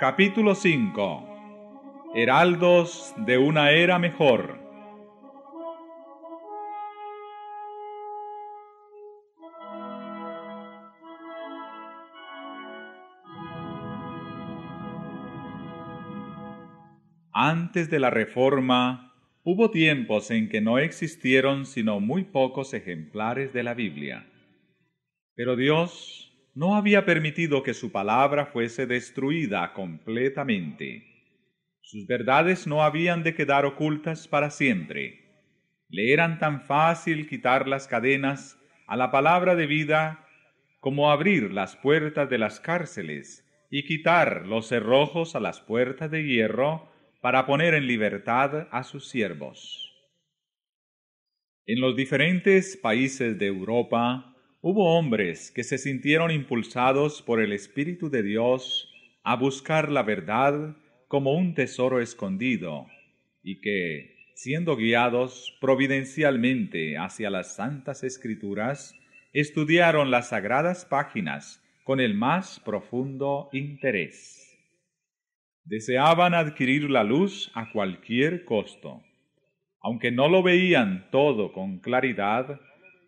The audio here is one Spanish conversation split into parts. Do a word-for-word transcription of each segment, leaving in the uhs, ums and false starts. Capítulo cinco. Heraldos de una era mejor. Antes de la Reforma, hubo tiempos en que no existieron sino muy pocos ejemplares de la Biblia. Pero Dios no había permitido que su palabra fuese destruida completamente. Sus verdades no habían de quedar ocultas para siempre. Le eran tan fácil quitar las cadenas a la palabra de vida como abrir las puertas de las cárceles y quitar los cerrojos a las puertas de hierro para poner en libertad a sus siervos. En los diferentes países de Europa, hubo hombres que se sintieron impulsados por el Espíritu de Dios a buscar la verdad como un tesoro escondido y que, siendo guiados providencialmente hacia las Santas Escrituras, estudiaron las sagradas páginas con el más profundo interés. Deseaban adquirir la luz a cualquier costo. Aunque no lo veían todo con claridad,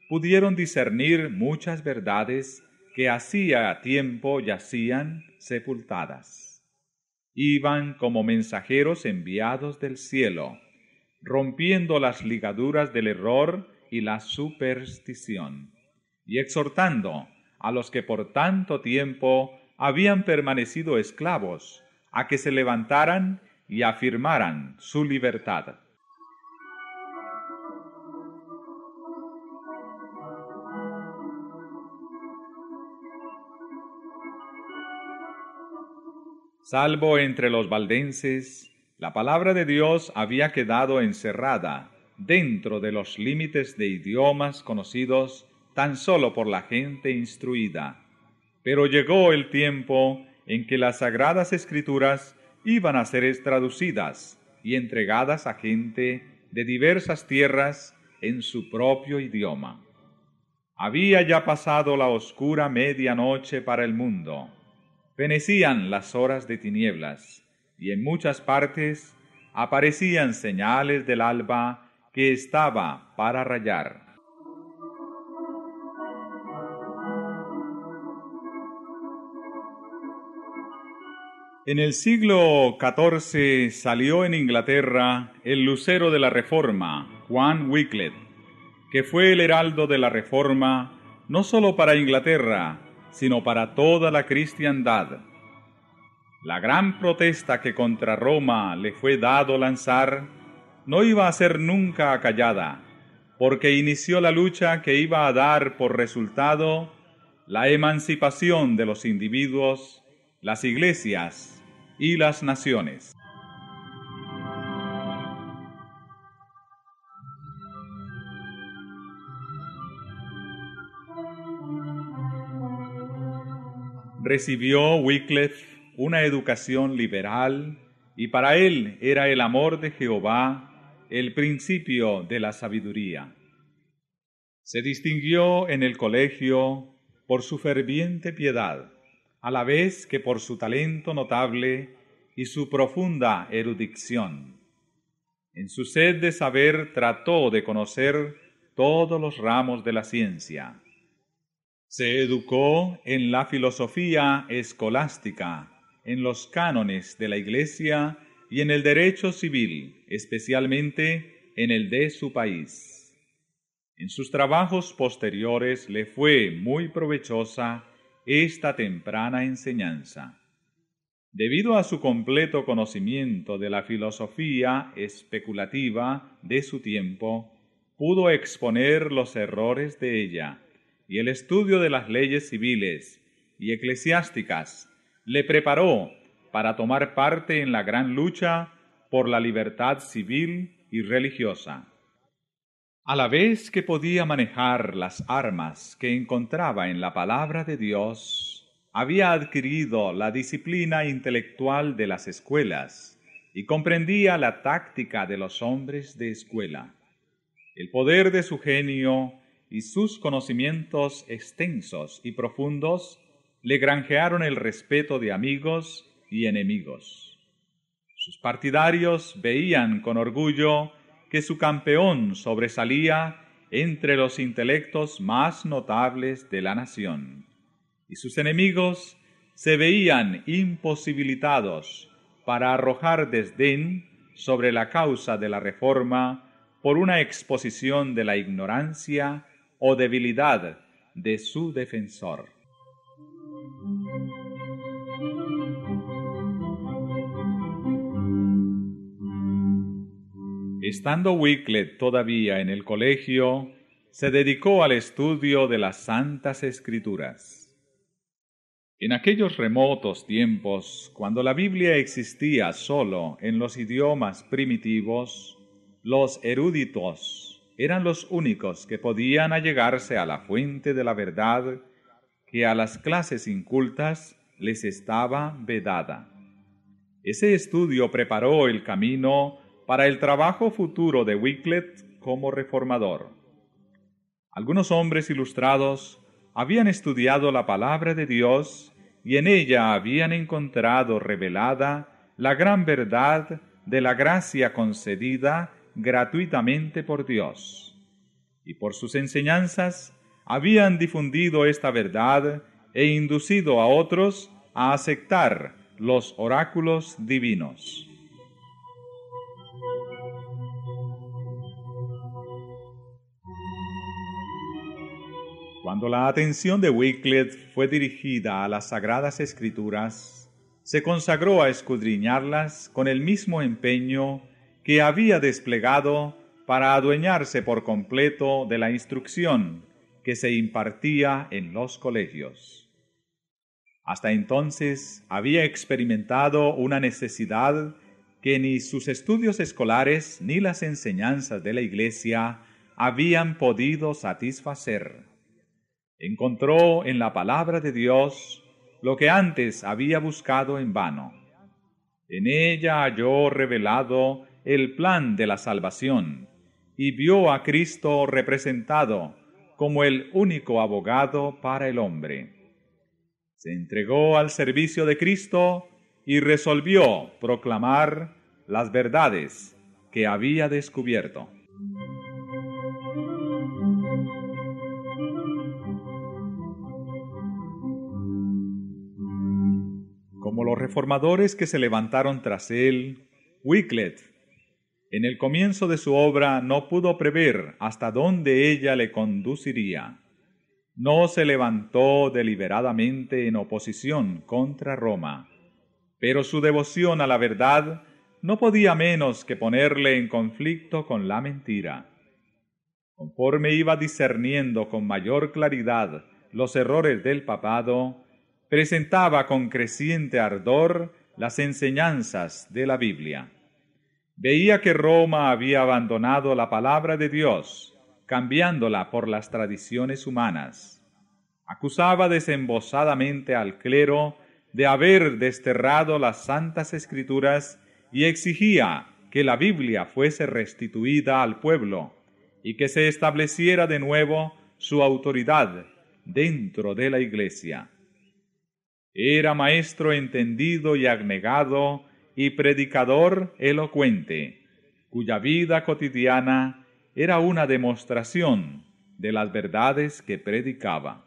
pudieron discernir muchas verdades que hacía tiempo yacían sepultadas. Iban como mensajeros enviados del cielo, rompiendo las ligaduras del error y la superstición, y exhortando a los que por tanto tiempo habían permanecido esclavos a que se levantaran y afirmaran su libertad. Salvo entre los valdenses, la palabra de Dios había quedado encerrada dentro de los límites de idiomas conocidos tan solo por la gente instruida. Pero llegó el tiempo en que las sagradas escrituras iban a ser traducidas y entregadas a gente de diversas tierras en su propio idioma. Había ya pasado la oscura medianoche para el mundo. Fenecían las horas de tinieblas, y en muchas partes aparecían señales del alba que estaba para rayar. En el siglo catorce salió en Inglaterra el lucero de la Reforma, Juan Wiclef, que fue el heraldo de la Reforma no solo para Inglaterra, sino para toda la cristiandad. La gran protesta que contra Roma le fue dado lanzar no iba a ser nunca acallada, porque inició la lucha que iba a dar por resultado la emancipación de los individuos, las iglesias y las naciones. Recibió Wycliffe una educación liberal y para él era el amor de Jehová el principio de la sabiduría. Se distinguió en el colegio por su ferviente piedad, a la vez que por su talento notable y su profunda erudición. En su sed de saber trató de conocer todos los ramos de la ciencia. Se educó en la filosofía escolástica, en los cánones de la Iglesia y en el derecho civil, especialmente en el de su país. En sus trabajos posteriores le fue muy provechosa esta temprana enseñanza. Debido a su completo conocimiento de la filosofía especulativa de su tiempo, pudo exponer los errores de ella, y el estudio de las leyes civiles y eclesiásticas le preparó para tomar parte en la gran lucha por la libertad civil y religiosa. A la vez que podía manejar las armas que encontraba en la palabra de Dios, había adquirido la disciplina intelectual de las escuelas y comprendía la táctica de los hombres de escuela. El poder de su genio y sus conocimientos extensos y profundos le granjearon el respeto de amigos y enemigos. Sus partidarios veían con orgullo que su campeón sobresalía entre los intelectos más notables de la nación, y sus enemigos se veían imposibilitados para arrojar desdén sobre la causa de la Reforma por una exposición de la ignorancia o debilidad de su defensor. Estando Wiclef todavía en el colegio, se dedicó al estudio de las Santas Escrituras. En aquellos remotos tiempos, cuando la Biblia existía solo en los idiomas primitivos, los eruditos eran los únicos que podían allegarse a la fuente de la verdad que a las clases incultas les estaba vedada. Ese estudio preparó el camino para el trabajo futuro de Wiclef como reformador. Algunos hombres ilustrados habían estudiado la palabra de Dios y en ella habían encontrado revelada la gran verdad de la gracia concedida gratuitamente por Dios. Y por sus enseñanzas habían difundido esta verdad e inducido a otros a aceptar los oráculos divinos. Cuando la atención de Wiclef fue dirigida a las Sagradas Escrituras, se consagró a escudriñarlas con el mismo empeño que había desplegado para adueñarse por completo de la instrucción que se impartía en los colegios. Hasta entonces había experimentado una necesidad que ni sus estudios escolares ni las enseñanzas de la Iglesia habían podido satisfacer. Encontró en la palabra de Dios lo que antes había buscado en vano. En ella halló revelado el plan de la salvación y vio a Cristo representado como el único abogado para el hombre. Se entregó al servicio de Cristo y resolvió proclamar las verdades que había descubierto. Como los reformadores que se levantaron tras él, Wiclef, en el comienzo de su obra, no pudo prever hasta dónde ella le conduciría. No se levantó deliberadamente en oposición contra Roma, pero su devoción a la verdad no podía menos que ponerle en conflicto con la mentira. Conforme iba discerniendo con mayor claridad los errores del papado, presentaba con creciente ardor las enseñanzas de la Biblia. Veía que Roma había abandonado la palabra de Dios, cambiándola por las tradiciones humanas. Acusaba desembosadamente al clero de haber desterrado las Santas Escrituras y exigía que la Biblia fuese restituida al pueblo y que se estableciera de nuevo su autoridad dentro de la Iglesia. Era maestro entendido y abnegado y predicador elocuente, cuya vida cotidiana era una demostración de las verdades que predicaba.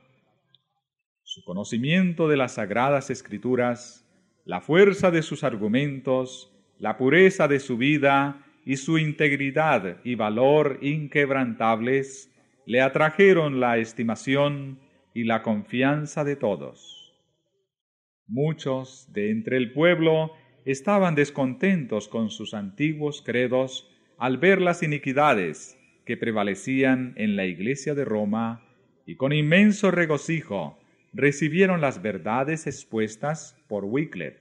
Su conocimiento de las Sagradas Escrituras, la fuerza de sus argumentos, la pureza de su vida y su integridad y valor inquebrantables le atrajeron la estimación y la confianza de todos. Muchos de entre el pueblo estaban descontentos con sus antiguos credos al ver las iniquidades que prevalecían en la Iglesia de Roma y con inmenso regocijo recibieron las verdades expuestas por Wiclef.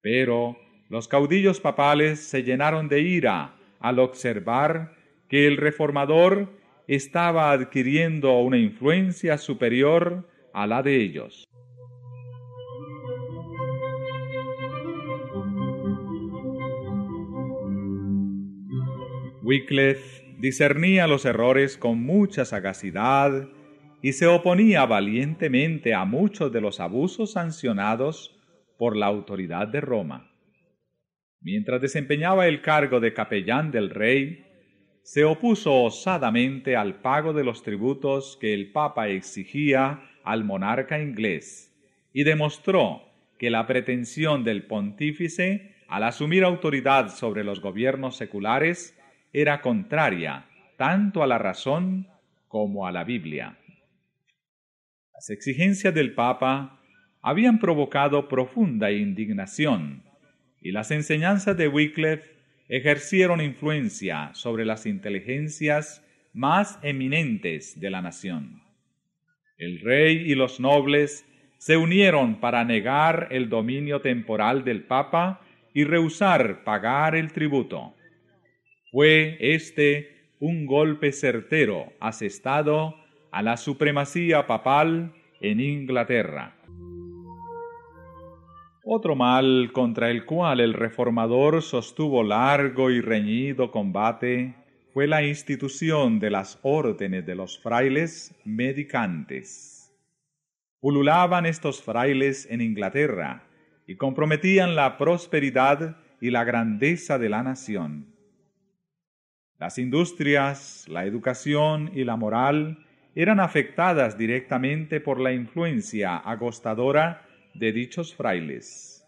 Pero los caudillos papales se llenaron de ira al observar que el reformador estaba adquiriendo una influencia superior a la de ellos. Wiclef discernía los errores con mucha sagacidad y se oponía valientemente a muchos de los abusos sancionados por la autoridad de Roma. Mientras desempeñaba el cargo de capellán del rey, se opuso osadamente al pago de los tributos que el Papa exigía al monarca inglés y demostró que la pretensión del pontífice al asumir autoridad sobre los gobiernos seculares era contraria tanto a la razón como a la Biblia. Las exigencias del Papa habían provocado profunda indignación y las enseñanzas de Wiclef ejercieron influencia sobre las inteligencias más eminentes de la nación. El rey y los nobles se unieron para negar el dominio temporal del Papa y rehusar pagar el tributo. Fue este un golpe certero asestado a la supremacía papal en Inglaterra. Otro mal contra el cual el reformador sostuvo largo y reñido combate fue la institución de las órdenes de los frailes medicantes. Pululaban estos frailes en Inglaterra y comprometían la prosperidad y la grandeza de la nación. Las industrias, la educación y la moral eran afectadas directamente por la influencia agostadora de dichos frailes.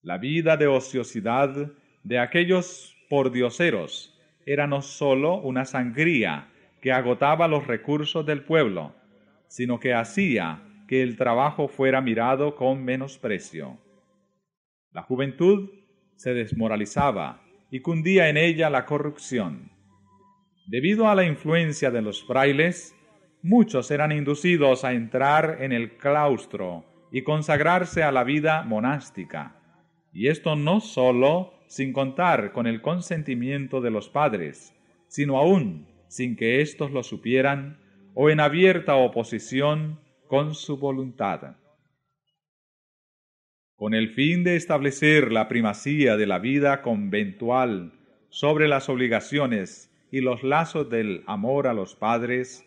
La vida de ociosidad de aquellos pordioseros era no sólo una sangría que agotaba los recursos del pueblo, sino que hacía que el trabajo fuera mirado con menosprecio. La juventud se desmoralizaba y cundía en ella la corrupción. Debido a la influencia de los frailes, muchos eran inducidos a entrar en el claustro y consagrarse a la vida monástica, y esto no sólo sin contar con el consentimiento de los padres, sino aún sin que éstos lo supieran o en abierta oposición con su voluntad. Con el fin de establecer la primacía de la vida conventual sobre las obligaciones y los lazos del amor a los padres,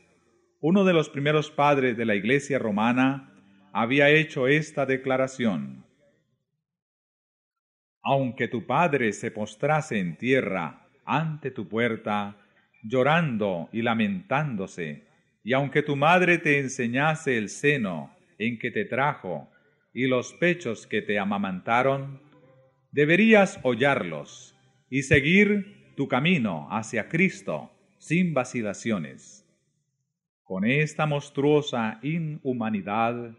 uno de los primeros padres de la Iglesia romana había hecho esta declaración: aunque tu padre se postrase en tierra ante tu puerta, llorando y lamentándose, y aunque tu madre te enseñase el seno en que te trajo y los pechos que te amamantaron, deberías hollarlos y seguir tu camino hacia Cristo sin vacilaciones. Con esta monstruosa inhumanidad,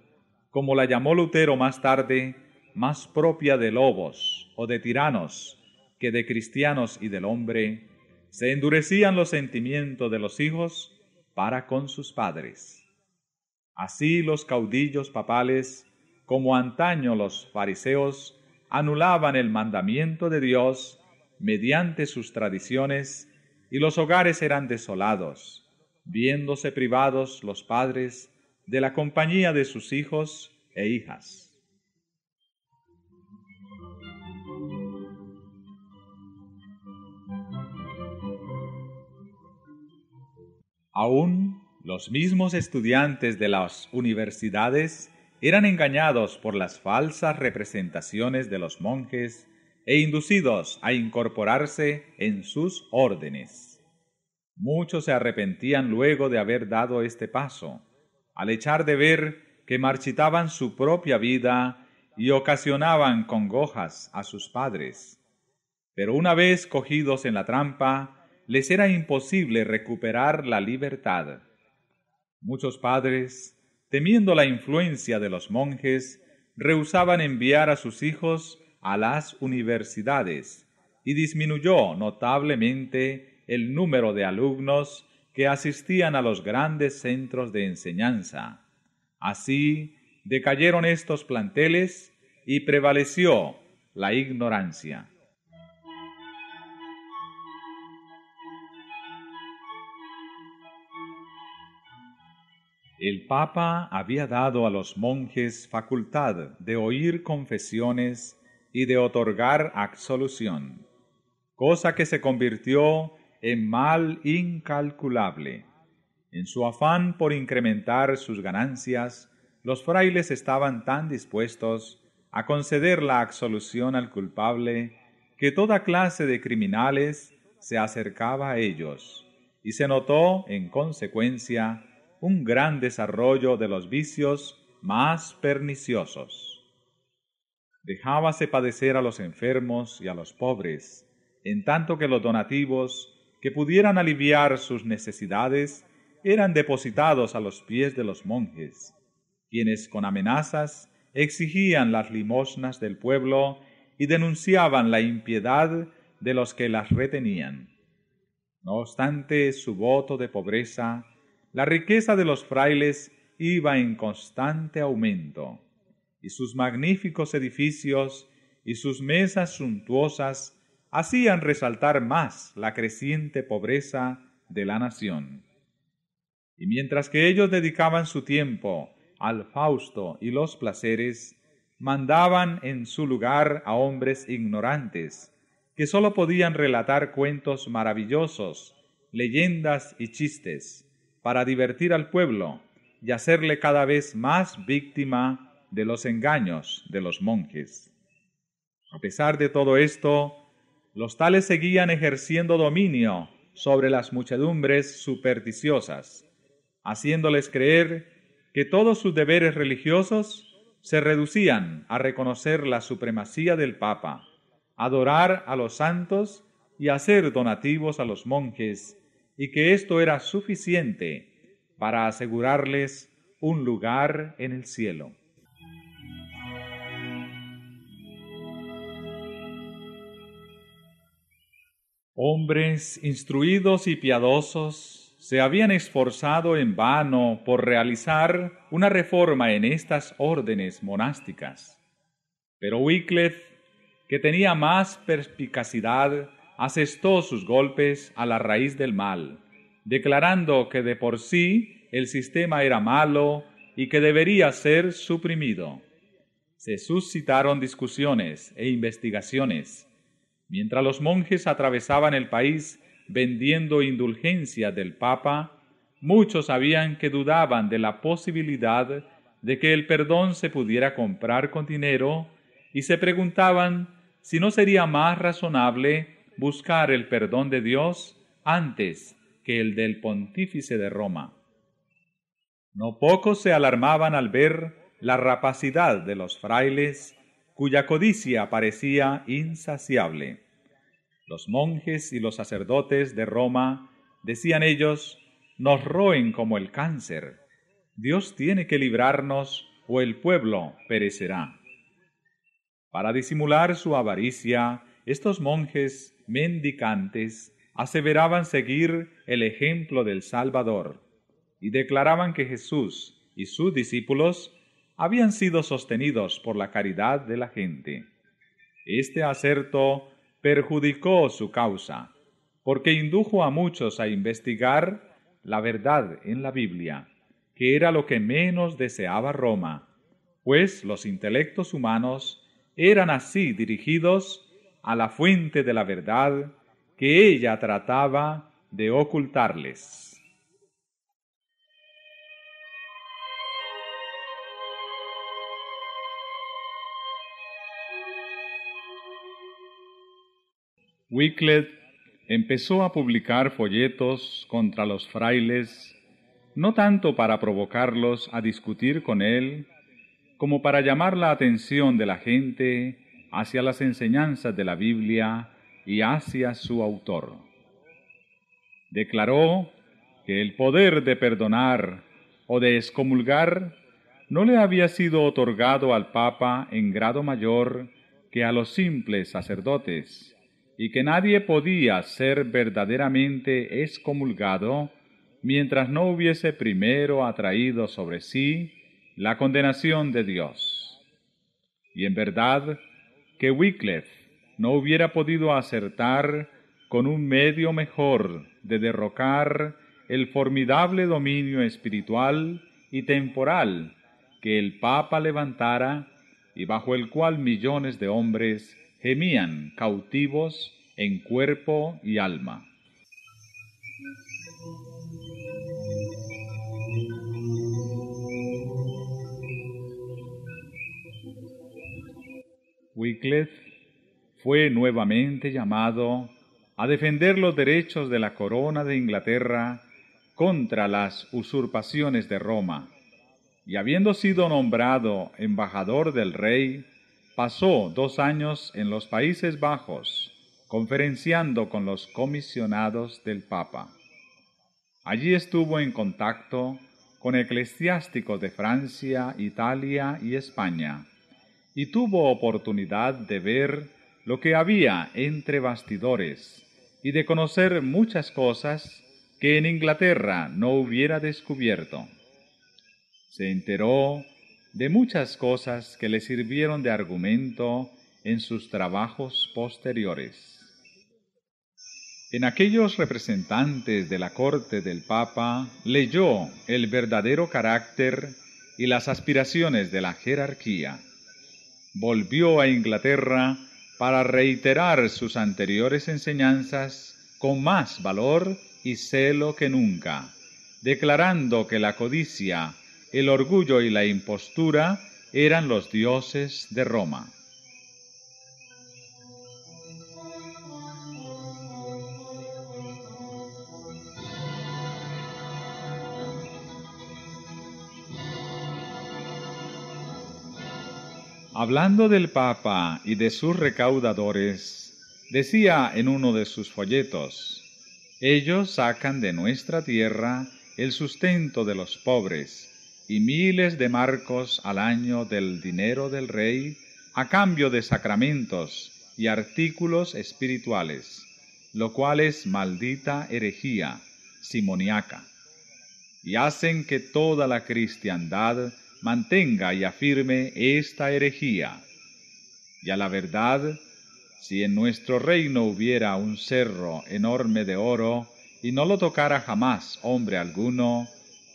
como la llamó Lutero más tarde, más propia de lobos o de tiranos que de cristianos y del hombre, se endurecían los sentimientos de los hijos para con sus padres. Así los caudillos papales, como antaño los fariseos, anulaban el mandamiento de Dios mediante sus tradiciones y los hogares eran desolados, viéndose privados los padres de la compañía de sus hijos e hijas. Aún los mismos estudiantes de las universidades eran engañados por las falsas representaciones de los monjes e inducidos a incorporarse en sus órdenes. Muchos se arrepentían luego de haber dado este paso, al echar de ver que marchitaban su propia vida y ocasionaban congojas a sus padres. Pero una vez cogidos en la trampa, les era imposible recuperar la libertad. Muchos padres, temiendo la influencia de los monjes, rehusaban enviar a sus hijos a las universidades y disminuyó notablemente el número de alumnos que asistían a los grandes centros de enseñanza. Así decayeron estos planteles y prevaleció la ignorancia. El Papa había dado a los monjes facultad de oír confesiones y de otorgar absolución, cosa que se convirtió en mal incalculable. En su afán por incrementar sus ganancias, los frailes estaban tan dispuestos a conceder la absolución al culpable, que toda clase de criminales se acercaba a ellos, y se notó, en consecuencia, un gran desarrollo de los vicios más perniciosos. Dejábase padecer a los enfermos y a los pobres, en tanto que los donativos que pudieran aliviar sus necesidades eran depositados a los pies de los monjes, quienes con amenazas exigían las limosnas del pueblo y denunciaban la impiedad de los que las retenían. No obstante su voto de pobreza, la riqueza de los frailes iba en constante aumento, y sus magníficos edificios y sus mesas suntuosas hacían resaltar más la creciente pobreza de la nación. Y mientras que ellos dedicaban su tiempo al fausto y los placeres, mandaban en su lugar a hombres ignorantes, que sólo podían relatar cuentos maravillosos, leyendas y chistes, para divertir al pueblo y hacerle cada vez más víctima de los engaños de los monjes. A pesar de todo esto, los tales seguían ejerciendo dominio sobre las muchedumbres supersticiosas, haciéndoles creer que todos sus deberes religiosos se reducían a reconocer la supremacía del Papa, adorar a los santos y hacer donativos a los monjes, y que esto era suficiente para asegurarles un lugar en el cielo. Hombres instruidos y piadosos se habían esforzado en vano por realizar una reforma en estas órdenes monásticas. Pero Wiclef, que tenía más perspicacidad, asestó sus golpes a la raíz del mal, declarando que de por sí el sistema era malo y que debería ser suprimido. Se suscitaron discusiones e investigaciones, mientras los monjes atravesaban el país vendiendo indulgencias del Papa. Muchos sabían que dudaban de la posibilidad de que el perdón se pudiera comprar con dinero y se preguntaban si no sería más razonable buscar el perdón de Dios antes que el del pontífice de Roma. No pocos se alarmaban al ver la rapacidad de los frailes, cuya codicia parecía insaciable. Los monjes y los sacerdotes de Roma, decían ellos, nos roen como el cáncer. Dios tiene que librarnos o el pueblo perecerá. Para disimular su avaricia, estos monjes mendicantes aseveraban seguir el ejemplo del Salvador y declaraban que Jesús y sus discípulos habían sido sostenidos por la caridad de la gente. Este acerto perjudicó su causa, porque indujo a muchos a investigar la verdad en la Biblia, que era lo que menos deseaba Roma, pues los intelectos humanos eran así dirigidos a la fuente de la verdad que ella trataba de ocultarles. Wiclef empezó a publicar folletos contra los frailes, no tanto para provocarlos a discutir con él, como para llamar la atención de la gente hacia las enseñanzas de la Biblia y hacia su autor. Declaró que el poder de perdonar o de excomulgar no le había sido otorgado al Papa en grado mayor que a los simples sacerdotes, y que nadie podía ser verdaderamente excomulgado mientras no hubiese primero atraído sobre sí la condenación de Dios. Y en verdad que Wiclef no hubiera podido acertar con un medio mejor de derrocar el formidable dominio espiritual y temporal que el Papa levantara y bajo el cual millones de hombres gemían cautivos en cuerpo y alma. Wiclef fue nuevamente llamado a defender los derechos de la corona de Inglaterra contra las usurpaciones de Roma, y habiendo sido nombrado embajador del rey, pasó dos años en los Países Bajos, conferenciando con los comisionados del Papa. Allí estuvo en contacto con eclesiásticos de Francia, Italia y España, y tuvo oportunidad de ver lo que había entre bastidores y de conocer muchas cosas que en Inglaterra no hubiera descubierto. Se enteró de muchas cosas que le sirvieron de argumento en sus trabajos posteriores. En aquellos representantes de la corte del Papa leyó el verdadero carácter y las aspiraciones de la jerarquía. Volvió a Inglaterra para reiterar sus anteriores enseñanzas con más valor y celo que nunca, declarando que la codicia, el orgullo y la impostura eran los dioses de Roma. Hablando del Papa y de sus recaudadores, decía en uno de sus folletos: «Ellos sacan de nuestra tierra el sustento de los pobres y miles de marcos al año del dinero del rey a cambio de sacramentos y artículos espirituales, lo cual es maldita herejía, simoniaca, y hacen que toda la cristiandad mantenga y afirme esta herejía. Y a la verdad, si en nuestro reino hubiera un cerro enorme de oro, y no lo tocara jamás hombre alguno,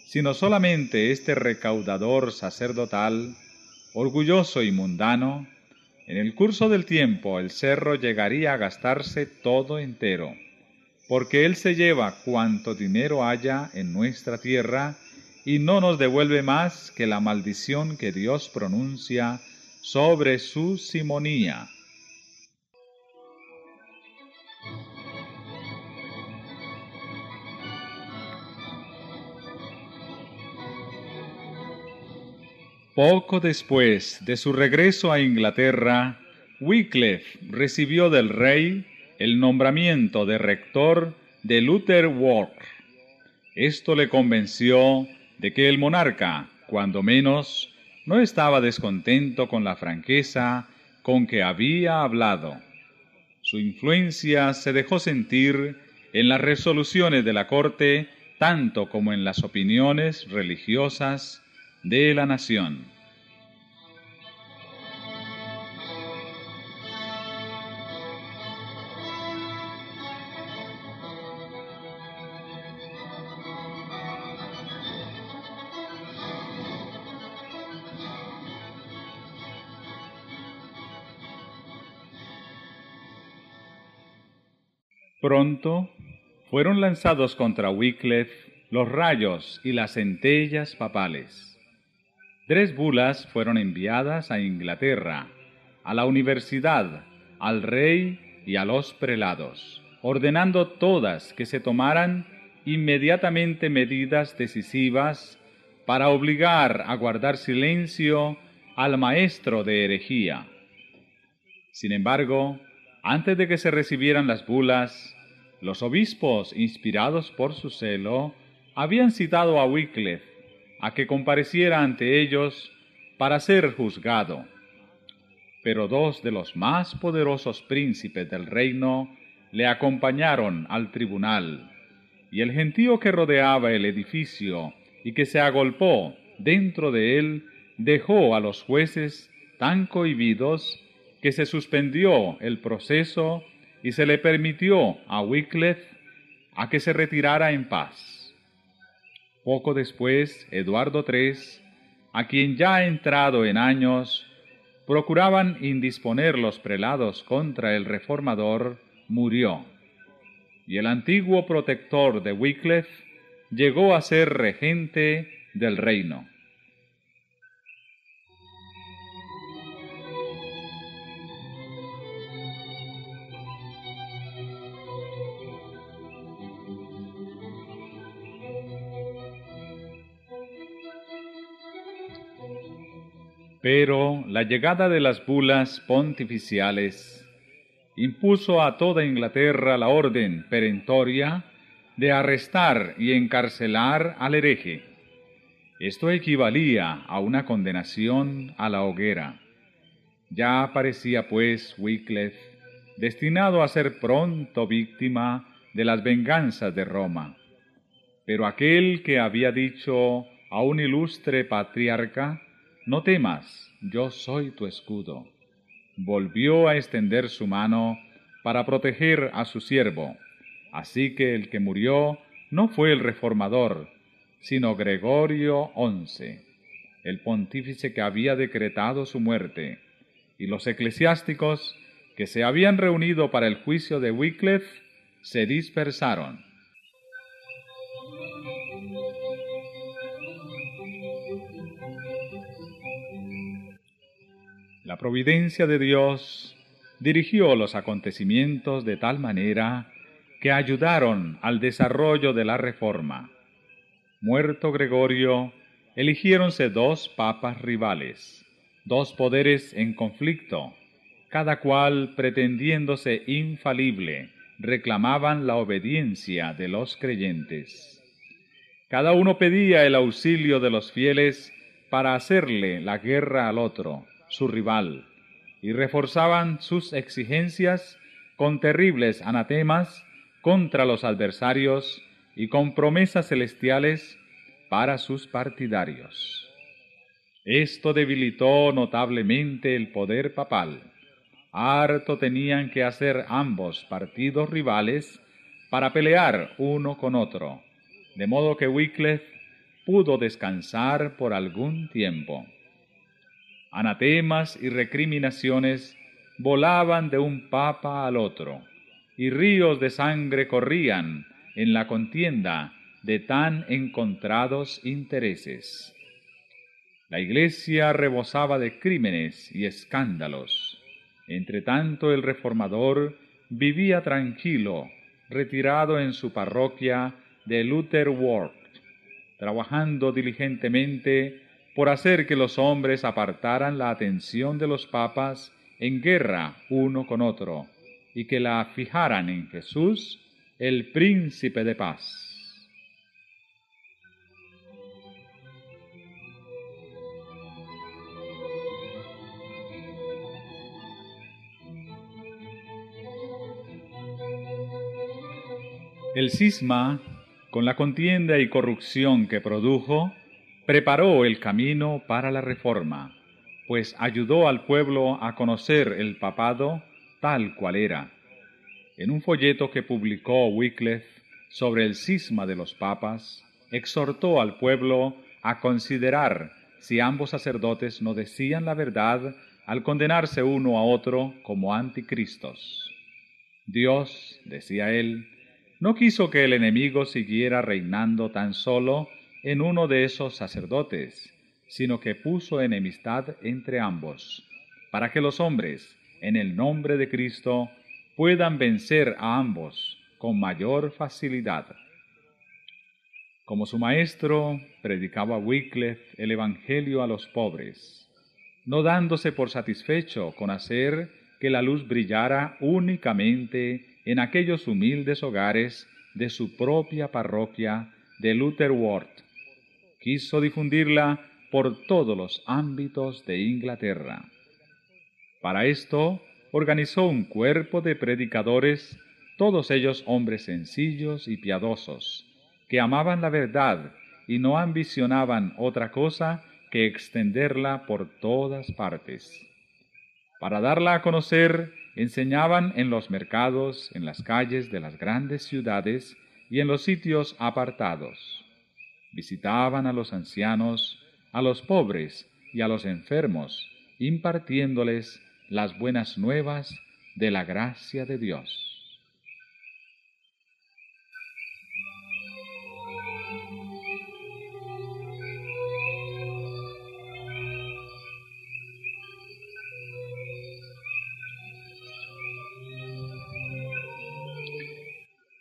sino solamente este recaudador sacerdotal, orgulloso y mundano, en el curso del tiempo el cerro llegaría a gastarse todo entero, porque él se lleva cuanto dinero haya en nuestra tierra, y no nos devuelve más que la maldición que Dios pronuncia sobre su simonía». Poco después de su regreso a Inglaterra, Wiclef recibió del rey el nombramiento de rector de Lutterworth. Esto le convenció de que el monarca, cuando menos, no estaba descontento con la franqueza con que había hablado. Su influencia se dejó sentir en las resoluciones de la corte, tanto como en las opiniones religiosas de la nación. Pronto fueron lanzados contra Wiclef los rayos y las centellas papales. Tres bulas fueron enviadas a Inglaterra, a la universidad, al rey y a los prelados, ordenando todas que se tomaran inmediatamente medidas decisivas para obligar a guardar silencio al maestro de herejía. Sin embargo, antes de que se recibieran las bulas, los obispos, inspirados por su celo, habían citado a Wiclef a que compareciera ante ellos para ser juzgado. Pero dos de los más poderosos príncipes del reino le acompañaron al tribunal, y el gentío que rodeaba el edificio y que se agolpó dentro de él dejó a los jueces tan cohibidos que se suspendió el proceso y se le permitió a Wiclef a que se retirara en paz. Poco después, Eduardo tercero, a quien ya entrado en años, procuraban indisponer los prelados contra el reformador, murió, y el antiguo protector de Wiclef llegó a ser regente del reino. Pero la llegada de las bulas pontificiales impuso a toda Inglaterra la orden perentoria de arrestar y encarcelar al hereje. Esto equivalía a una condenación a la hoguera. Ya aparecía pues Wiclef destinado a ser pronto víctima de las venganzas de Roma. Pero aquel que había dicho a un ilustre patriarca, «No temas, yo soy tu escudo», volvió a extender su mano para proteger a su siervo. Así que el que murió no fue el reformador, sino Gregorio once, el pontífice que había decretado su muerte, y los eclesiásticos que se habían reunido para el juicio de Wiclef se dispersaron. La providencia de Dios dirigió los acontecimientos de tal manera que ayudaron al desarrollo de la Reforma. Muerto Gregorio, eligiéronse dos papas rivales, dos poderes en conflicto, cada cual pretendiéndose infalible, reclamaban la obediencia de los creyentes. Cada uno pedía el auxilio de los fieles para hacerle la guerra al otro, su rival, y reforzaban sus exigencias con terribles anatemas contra los adversarios y con promesas celestiales para sus partidarios. Esto debilitó notablemente el poder papal. Harto tenían que hacer ambos partidos rivales para pelear uno con otro, de modo que Wiclef pudo descansar por algún tiempo. Anatemas y recriminaciones volaban de un papa al otro, y ríos de sangre corrían en la contienda de tan encontrados intereses. La Iglesia rebosaba de crímenes y escándalos. Entre tanto, el reformador vivía tranquilo, retirado en su parroquia de Lutterworth, trabajando diligentemente por hacer que los hombres apartaran la atención de los papas en guerra uno con otro, y que la fijaran en Jesús, el Príncipe de Paz. El cisma, con la contienda y corrupción que produjo, preparó el camino para la Reforma, pues ayudó al pueblo a conocer el papado tal cual era. En un folleto que publicó Wiclef sobre el cisma de los papas, exhortó al pueblo a considerar si ambos sacerdotes no decían la verdad al condenarse uno a otro como anticristos. Dios, decía él, no quiso que el enemigo siguiera reinando tan solo en uno de esos sacerdotes, sino que puso enemistad entre ambos, para que los hombres, en el nombre de Cristo, puedan vencer a ambos con mayor facilidad. Como su maestro, predicaba Wiclef el Evangelio a los pobres, no dándose por satisfecho con hacer que la luz brillara únicamente en aquellos humildes hogares de su propia parroquia de Lutterworth. Quiso difundirla por todos los ámbitos de Inglaterra. Para esto, organizó un cuerpo de predicadores, todos ellos hombres sencillos y piadosos, que amaban la verdad y no ambicionaban otra cosa que extenderla por todas partes. Para darla a conocer, enseñaban en los mercados, en las calles de las grandes ciudades y en los sitios apartados. Visitaban a los ancianos, a los pobres y a los enfermos, impartiéndoles las buenas nuevas de la gracia de Dios.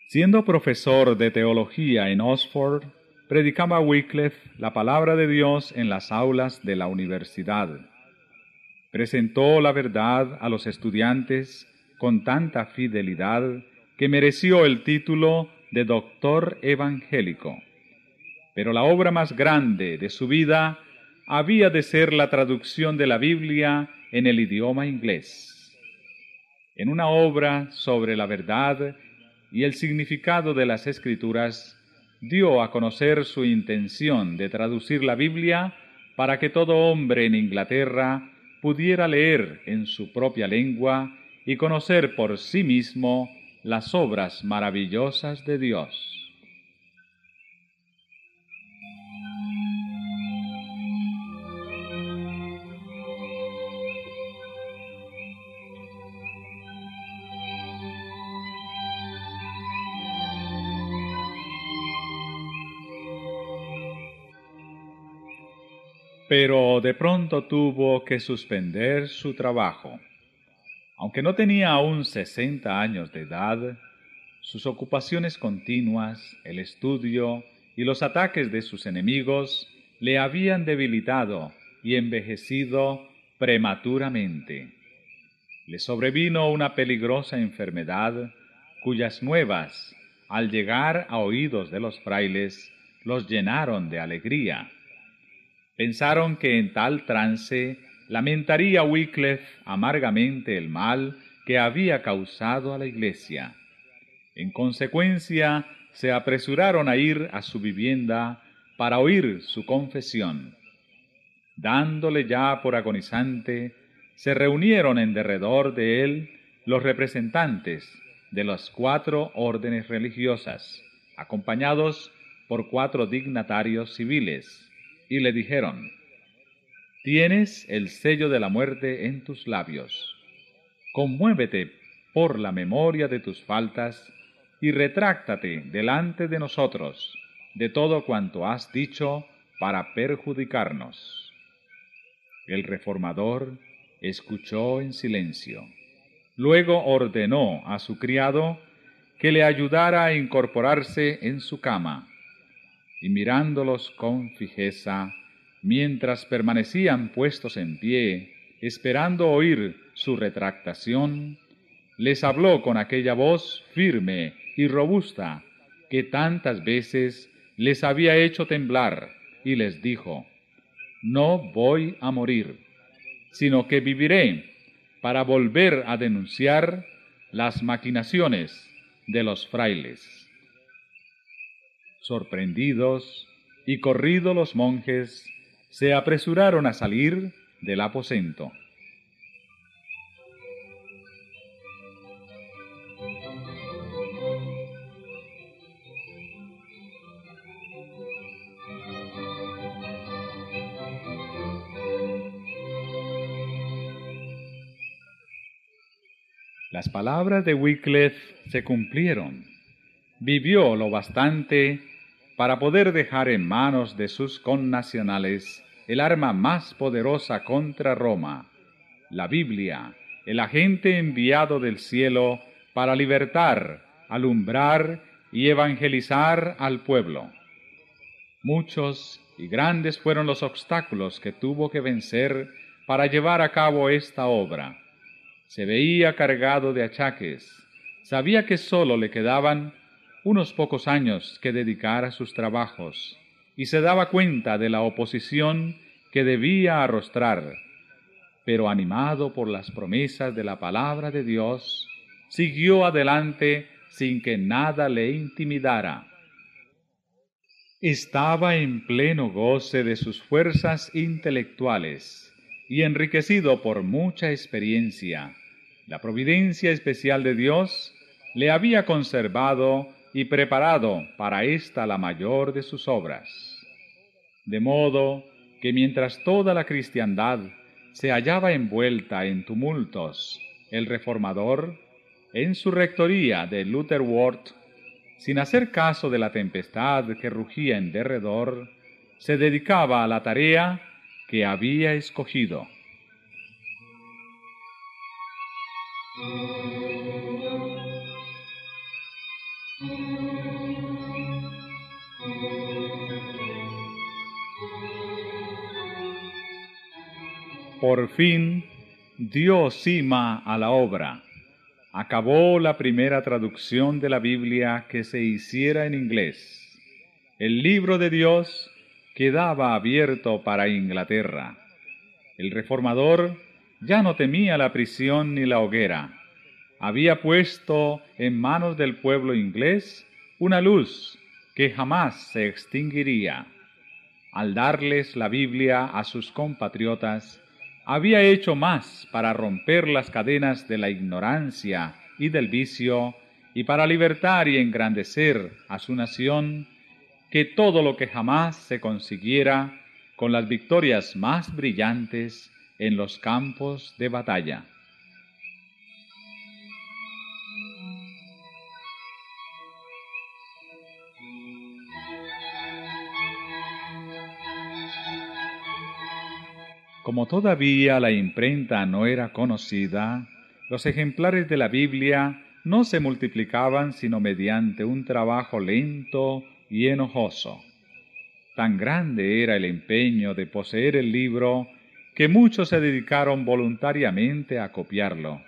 Siendo profesor de teología en Oxford, predicaba Wiclef la palabra de Dios en las aulas de la universidad, Presentó la verdad a los estudiantes con tanta fidelidad que mereció el título de doctor evangélico. Pero la obra más grande de su vida había de ser la traducción de la Biblia en el idioma inglés. En una obra sobre la verdad y el significado de las Escrituras, dio a conocer su intención de traducir la Biblia para que todo hombre en Inglaterra pudiera leer en su propia lengua y conocer por sí mismo las obras maravillosas de Dios. Pero de pronto tuvo que suspender su trabajo. Aunque no tenía aún sesenta años de edad, sus ocupaciones continuas, el estudio y los ataques de sus enemigos le habían debilitado y envejecido prematuramente. Le sobrevino una peligrosa enfermedad, cuyas nuevas, al llegar a oídos de los frailes, los llenaron de alegría. Pensaron que en tal trance lamentaría Wiclef amargamente el mal que había causado a la iglesia. En consecuencia, se apresuraron a ir a su vivienda para oír su confesión. Dándole ya por agonizante, se reunieron en derredor de él los representantes de las cuatro órdenes religiosas, acompañados por cuatro dignatarios civiles, y le dijeron: «Tienes el sello de la muerte en tus labios. Conmuévete por la memoria de tus faltas y retráctate delante de nosotros de todo cuanto has dicho para perjudicarnos». El reformador escuchó en silencio. Luego ordenó a su criado que le ayudara a incorporarse en su cama, y mirándolos con fijeza, mientras permanecían puestos en pie, esperando oír su retractación, les habló con aquella voz firme y robusta que tantas veces les había hecho temblar, y les dijo: «No voy a morir, sino que viviré para volver a denunciar las maquinaciones de los frailes». Sorprendidos y corridos los monjes, se apresuraron a salir del aposento. Las palabras de Wiclef se cumplieron. Vivió lo bastante para poder dejar en manos de sus connacionales el arma más poderosa contra Roma, la Biblia, el agente enviado del cielo para libertar, alumbrar y evangelizar al pueblo. Muchos y grandes fueron los obstáculos que tuvo que vencer para llevar a cabo esta obra. Se veía cargado de achaques, sabía que solo le quedaban unos pocos años que dedicar a sus trabajos, y se daba cuenta de la oposición que debía arrostrar, pero animado por las promesas de la palabra de Dios, siguió adelante sin que nada le intimidara. Estaba en pleno goce de sus fuerzas intelectuales y enriquecido por mucha experiencia. La providencia especial de Dios le había conservado y preparado para esta la mayor de sus obras. De modo que mientras toda la cristiandad se hallaba envuelta en tumultos, el reformador, en su rectoría de Lutterworth, sin hacer caso de la tempestad que rugía en derredor, se dedicaba a la tarea que había escogido. Por fin, dio cima a la obra. Acabó la primera traducción de la Biblia que se hiciera en inglés. El libro de Dios quedaba abierto para Inglaterra. El reformador ya no temía la prisión ni la hoguera. Había puesto en manos del pueblo inglés una luz que jamás se extinguiría. Al darles la Biblia a sus compatriotas, había hecho más para romper las cadenas de la ignorancia y del vicio y para libertar y engrandecer a su nación que todo lo que jamás se consiguiera con las victorias más brillantes en los campos de batalla. Como todavía la imprenta no era conocida, los ejemplares de la Biblia no se multiplicaban sino mediante un trabajo lento y enojoso. Tan grande era el empeño de poseer el libro que muchos se dedicaron voluntariamente a copiarlo.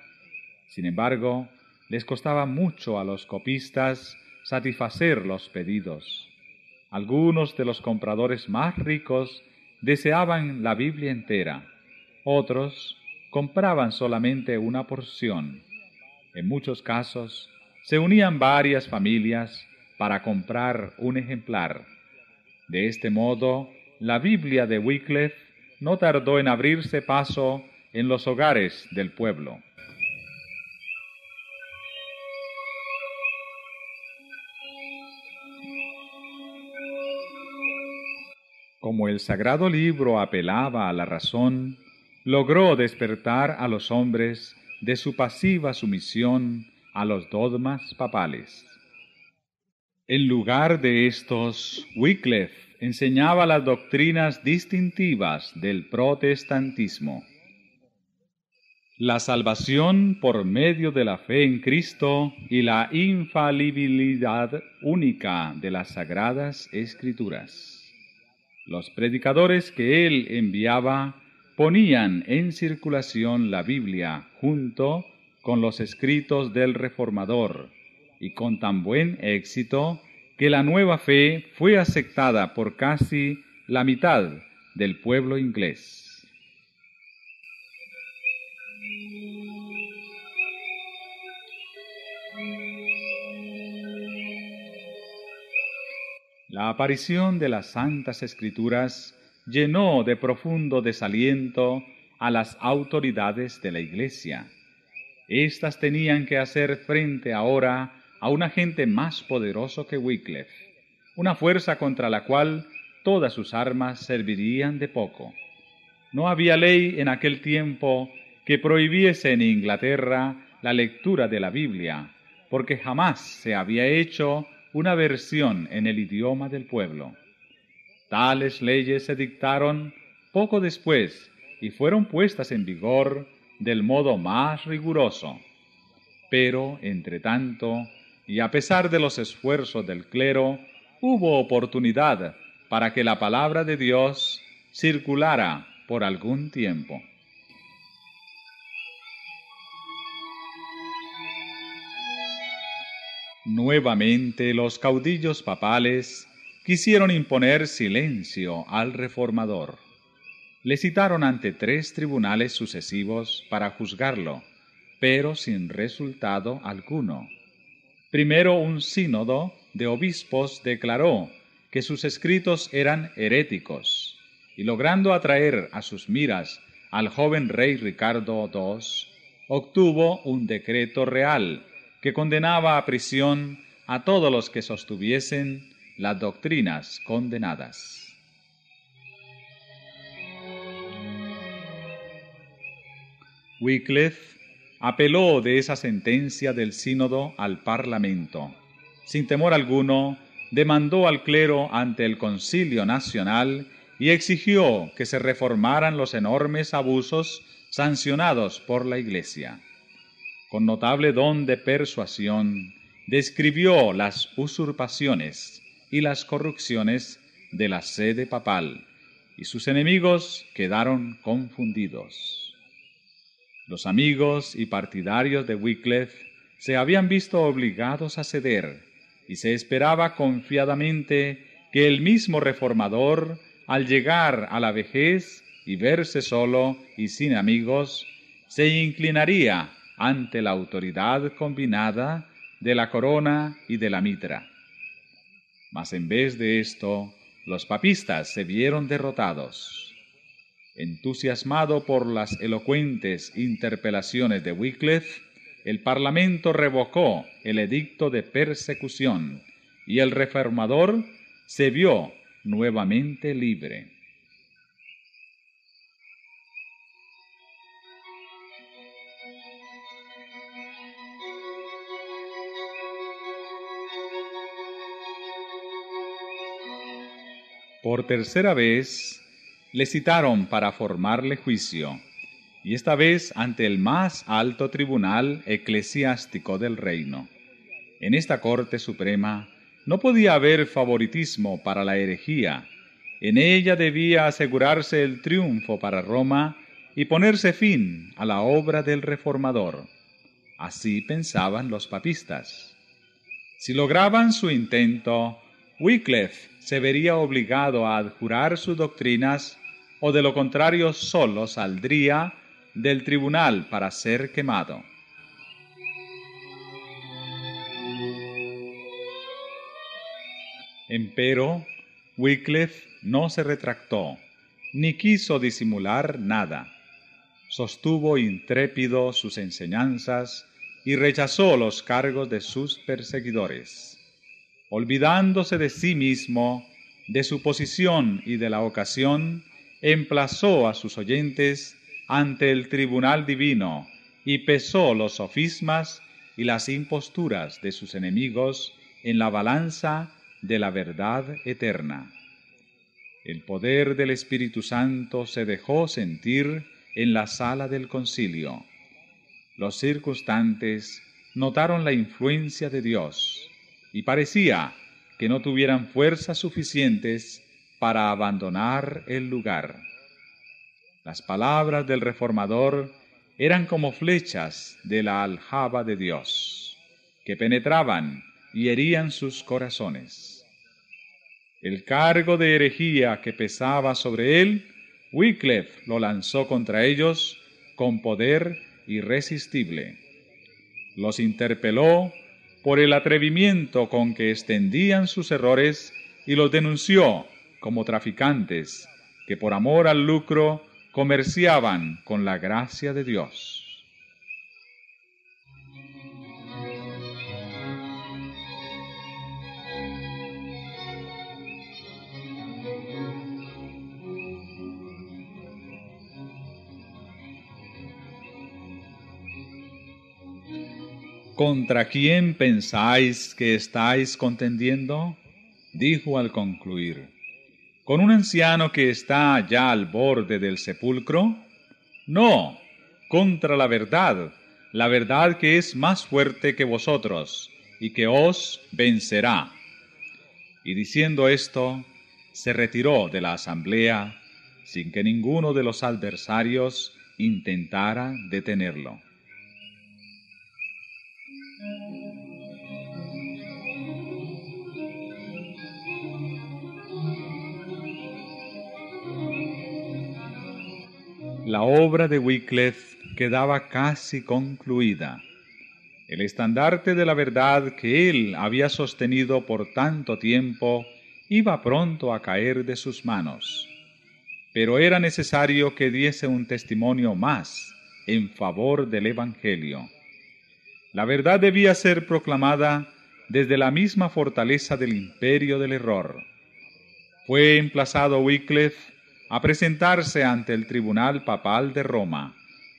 Sin embargo, les costaba mucho a los copistas satisfacer los pedidos. Algunos de los compradores más ricos deseaban la Biblia entera, otros compraban solamente una porción. En muchos casos, se unían varias familias para comprar un ejemplar. De este modo, la Biblia de Wiclef no tardó en abrirse paso en los hogares del pueblo. Como el sagrado libro apelaba a la razón, logró despertar a los hombres de su pasiva sumisión a los dogmas papales. En lugar de estos, Wycliffe enseñaba las doctrinas distintivas del protestantismo. La salvación por medio de la fe en Cristo y la infalibilidad única de las Sagradas Escrituras. Los predicadores que él enviaba ponían en circulación la Biblia junto con los escritos del Reformador, y con tan buen éxito que la nueva fe fue aceptada por casi la mitad del pueblo inglés. La aparición de las Santas Escrituras llenó de profundo desaliento a las autoridades de la Iglesia. Estas tenían que hacer frente ahora a un agente más poderoso que Wyclef, una fuerza contra la cual todas sus armas servirían de poco. No había ley en aquel tiempo que prohibiese en Inglaterra la lectura de la Biblia, porque jamás se había hecho una versión en el idioma del pueblo. Tales leyes se dictaron poco después y fueron puestas en vigor del modo más riguroso. Pero, entre tanto, y a pesar de los esfuerzos del clero, hubo oportunidad para que la palabra de Dios circulara por algún tiempo. Nuevamente los caudillos papales quisieron imponer silencio al reformador. Le citaron ante tres tribunales sucesivos para juzgarlo, pero sin resultado alguno. Primero un sínodo de obispos declaró que sus escritos eran heréticos, y logrando atraer a sus miras al joven rey Ricardo segundo, obtuvo un decreto real que condenaba a prisión a todos los que sostuviesen las doctrinas condenadas. Wyclef apeló de esa sentencia del sínodo al Parlamento. Sin temor alguno, demandó al clero ante el Concilio Nacional y exigió que se reformaran los enormes abusos sancionados por la Iglesia. Con notable don de persuasión, describió las usurpaciones y las corrupciones de la sede papal, y sus enemigos quedaron confundidos. Los amigos y partidarios de Wiclef se habían visto obligados a ceder y se esperaba confiadamente que el mismo reformador, al llegar a la vejez y verse solo y sin amigos, se inclinaría ante la autoridad combinada de la corona y de la mitra. Mas en vez de esto, los papistas se vieron derrotados. Entusiasmado por las elocuentes interpelaciones de Wiclef, el Parlamento revocó el edicto de persecución y el reformador se vio nuevamente libre. Por tercera vez le citaron para formarle juicio, y esta vez ante el más alto tribunal eclesiástico del reino. En esta Corte Suprema no podía haber favoritismo para la herejía. En ella debía asegurarse el triunfo para Roma y ponerse fin a la obra del reformador. Así pensaban los papistas. Si lograban su intento, Wiclef se vería obligado a adjurar sus doctrinas, o de lo contrario solo saldría del tribunal para ser quemado. Empero, Wiclef no se retractó, ni quiso disimular nada. Sostuvo intrépido sus enseñanzas y rechazó los cargos de sus perseguidores. Olvidándose de sí mismo, de su posición y de la ocasión, emplazó a sus oyentes ante el tribunal divino y pesó los sofismas y las imposturas de sus enemigos en la balanza de la verdad eterna. El poder del Espíritu Santo se dejó sentir en la sala del concilio. Los circunstantes notaron la influencia de Dios, y parecía que no tuvieran fuerzas suficientes para abandonar el lugar. Las palabras del reformador eran como flechas de la aljaba de Dios, que penetraban y herían sus corazones. El cargo de herejía que pesaba sobre él, Wiclef lo lanzó contra ellos con poder irresistible. Los interpeló por el atrevimiento con que extendían sus errores y los denunció como traficantes que por amor al lucro comerciaban con la gracia de Dios. ¿Contra quién pensáis que estáis contendiendo?, dijo al concluir. ¿Con un anciano que está ya al borde del sepulcro? No, contra la verdad, la verdad que es más fuerte que vosotros y que os vencerá. Y diciendo esto, se retiró de la asamblea sin que ninguno de los adversarios intentara detenerlo. La obra de Wiclef quedaba casi concluida. El estandarte de la verdad que él había sostenido por tanto tiempo iba pronto a caer de sus manos. Pero era necesario que diese un testimonio más en favor del Evangelio. La verdad debía ser proclamada desde la misma fortaleza del imperio del error. Fue emplazado Wiclef a presentarse ante el tribunal papal de Roma,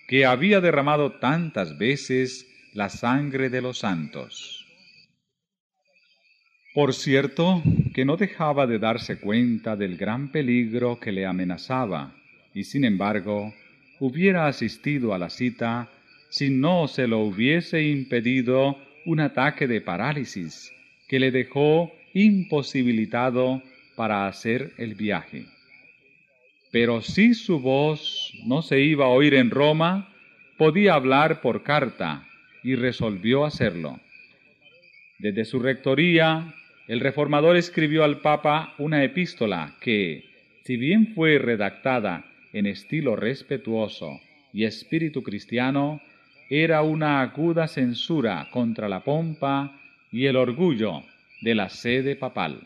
que había derramado tantas veces la sangre de los santos. Por cierto, que no dejaba de darse cuenta del gran peligro que le amenazaba, y sin embargo, hubiera asistido a la cita si no se lo hubiese impedido un ataque de parálisis que le dejó imposibilitado para hacer el viaje. Pero si su voz no se iba a oír en Roma, podía hablar por carta y resolvió hacerlo. Desde su rectoría, el reformador escribió al Papa una epístola que, si bien fue redactada en estilo respetuoso y espíritu cristiano, era una aguda censura contra la pompa y el orgullo de la sede papal.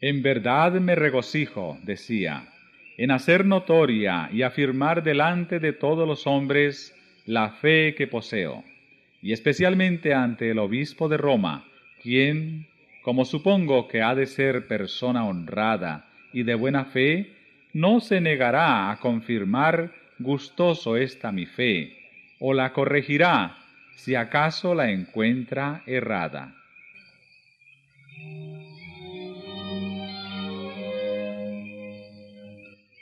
En verdad me regocijo, decía, en hacer notoria y afirmar delante de todos los hombres la fe que poseo, y especialmente ante el obispo de Roma, quien, como supongo que ha de ser persona honrada y de buena fe, no se negará a confirmar gustoso esta mi fe, o la corregirá si acaso la encuentra errada.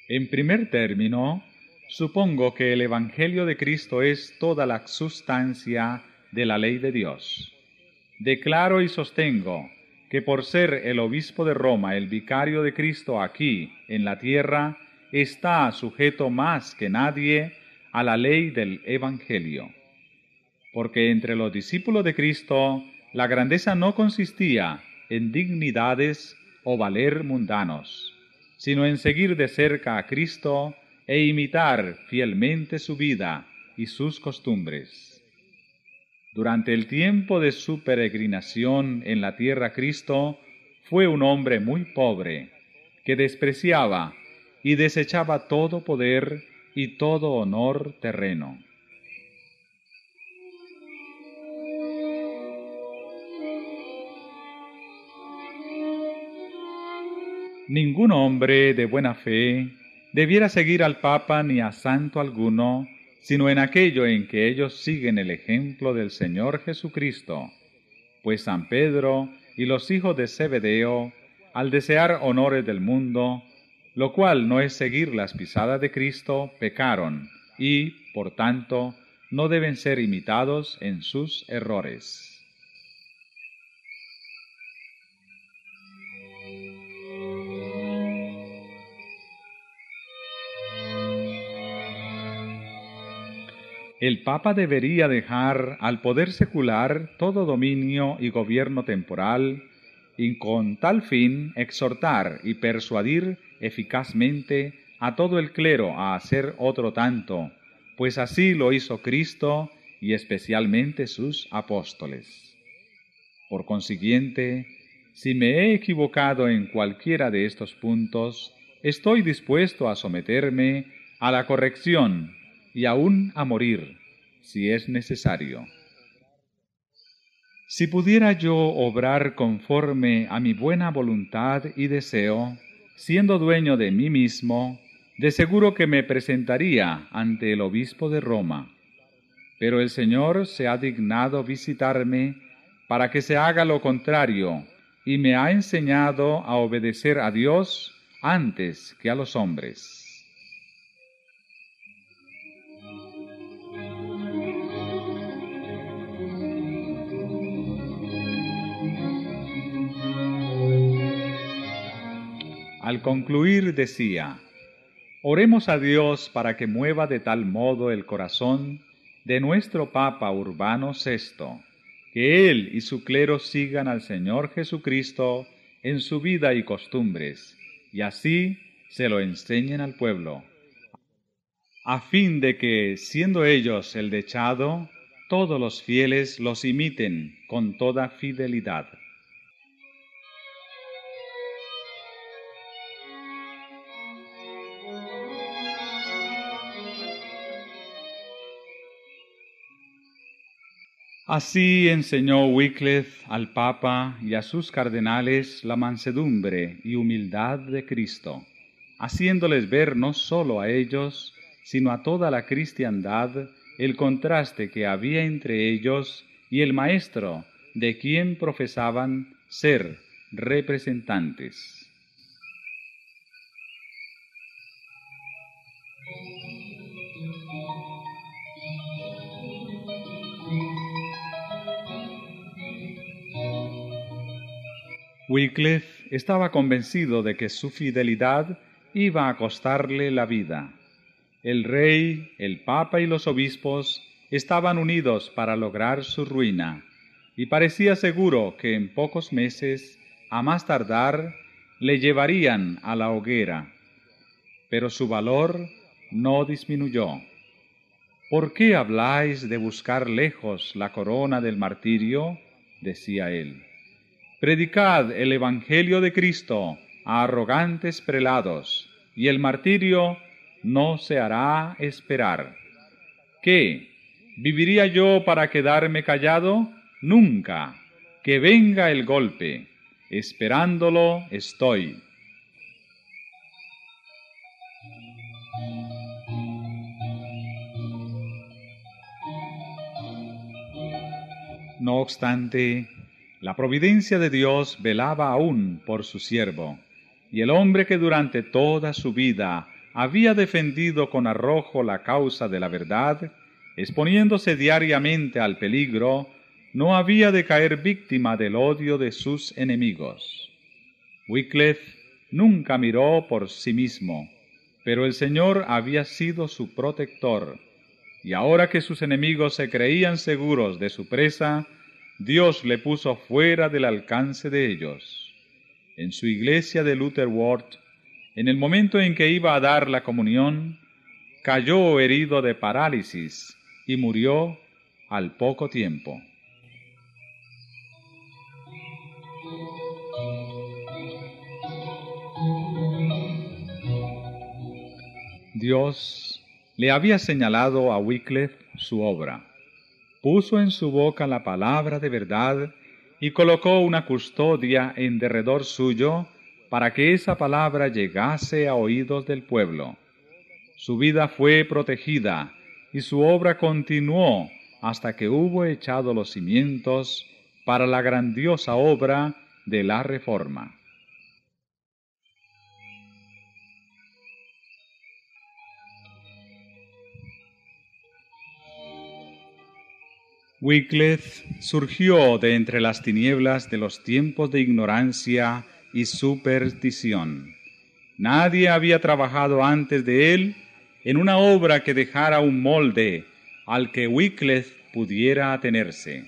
En primer término, supongo que el Evangelio de Cristo es toda la sustancia de la ley de Dios. Declaro y sostengo que por ser el obispo de Roma el vicario de Cristo aquí en la tierra, está sujeto más que nadie a la ley del Evangelio. Porque entre los discípulos de Cristo la grandeza no consistía en dignidades o valer mundanos, sino en seguir de cerca a Cristo e imitar fielmente su vida y sus costumbres. Durante el tiempo de su peregrinación en la tierra, Cristo fue un hombre muy pobre, que despreciaba y desechaba todo poder y todo honor terreno. Ningún hombre de buena fe debiera seguir al Papa ni a santo alguno, sino en aquello en que ellos siguen el ejemplo del Señor Jesucristo, pues San Pedro y los hijos de Zebedeo, al desear honores del mundo, lo cual no es seguir las pisadas de Cristo, pecaron y, por tanto, no deben ser imitados en sus errores. El Papa debería dejar al poder secular todo dominio y gobierno temporal y con tal fin exhortar y persuadir eficazmente a todo el clero a hacer otro tanto, pues así lo hizo Cristo y especialmente sus apóstoles. Por consiguiente, si me he equivocado en cualquiera de estos puntos, estoy dispuesto a someterme a la corrección y aún a morir, si es necesario. Si pudiera yo obrar conforme a mi buena voluntad y deseo, siendo dueño de mí mismo, de seguro que me presentaría ante el obispo de Roma. Pero el Señor se ha dignado visitarme para que se haga lo contrario, y me ha enseñado a obedecer a Dios antes que a los hombres. Al concluir decía, oremos a Dios para que mueva de tal modo el corazón de nuestro Papa Urbano sexto, que él y su clero sigan al Señor Jesucristo en su vida y costumbres, y así se lo enseñen al pueblo, a fin de que, siendo ellos el dechado, todos los fieles los imiten con toda fidelidad. Así enseñó Wiclef al Papa y a sus cardenales la mansedumbre y humildad de Cristo, haciéndoles ver no solo a ellos, sino a toda la cristiandad, el contraste que había entre ellos y el Maestro, de quien profesaban ser representantes. Thank you. Wiclef estaba convencido de que su fidelidad iba a costarle la vida. El rey, el papa y los obispos estaban unidos para lograr su ruina, y parecía seguro que en pocos meses, a más tardar, le llevarían a la hoguera. Pero su valor no disminuyó. «¿Por qué habláis de buscar lejos la corona del martirio?», decía él. «Predicad el Evangelio de Cristo a arrogantes prelados, y el martirio no se hará esperar. ¿Qué? ¿Viviría yo para quedarme callado? Nunca. Que venga el golpe. Esperándolo estoy». No obstante, la providencia de Dios velaba aún por su siervo, y el hombre que durante toda su vida había defendido con arrojo la causa de la verdad, exponiéndose diariamente al peligro, no había de caer víctima del odio de sus enemigos. Wiclef nunca miró por sí mismo, pero el Señor había sido su protector, y ahora que sus enemigos se creían seguros de su presa, Dios le puso fuera del alcance de ellos. En su iglesia de Lutterworth, en el momento en que iba a dar la comunión, cayó herido de parálisis y murió al poco tiempo. Dios le había señalado a Wiclef su obra. Puso en su boca la palabra de verdad y colocó una custodia en derredor suyo para que esa palabra llegase a oídos del pueblo. Su vida fue protegida y su obra continuó hasta que hubo echado los cimientos para la grandiosa obra de la Reforma. Wiclef surgió de entre las tinieblas de los tiempos de ignorancia y superstición. Nadie había trabajado antes de él en una obra que dejara un molde al que Wiclef pudiera atenerse.